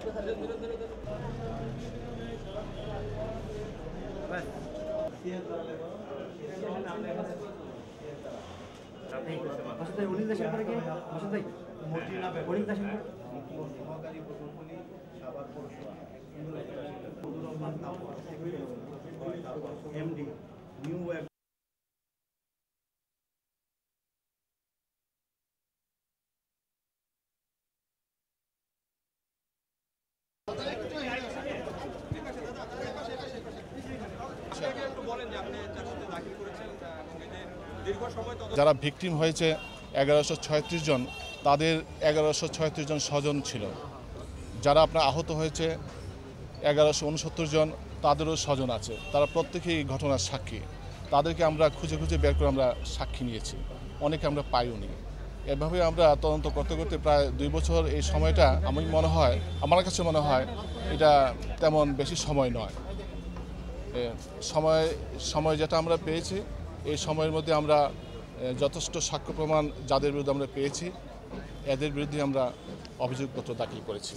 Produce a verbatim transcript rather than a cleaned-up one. New যারা victim হয়েছে এগারোশো ছয়ত্রিশ জন, তাদের এগারোশো ছয়ত্রিশ জন স্বজন ছিল। যারা আপনার আহত হয়েছে এগারোশো উনসত্তর জন, তাদেরও স্বজন আছে। তারা প্রত্যেকেই ঘটনার সাক্ষী। তাদেরকে আমরা খুঁজে খুঁজে বের করে আমরা সাক্ষী নিয়েছি, অনেকে আমরা পাইওনি। এভাবে আমরা তদন্ত করতে করতে প্রায় দুই বছর এই সময়টা আমি মনে হয় আমার কাছে মনে হয় এটা তেমন বেশি সময় নয়। সময় সময় যেটা আমরা পেয়েছি এই সময়ের মধ্যে আমরা যথেষ্ট সাক্ষ্য প্রমাণ যাদের বিরুদ্ধে আমরা পেয়েছি এদের বিরুদ্ধে আমরা অভিযোগপত্র দাখিল করেছি।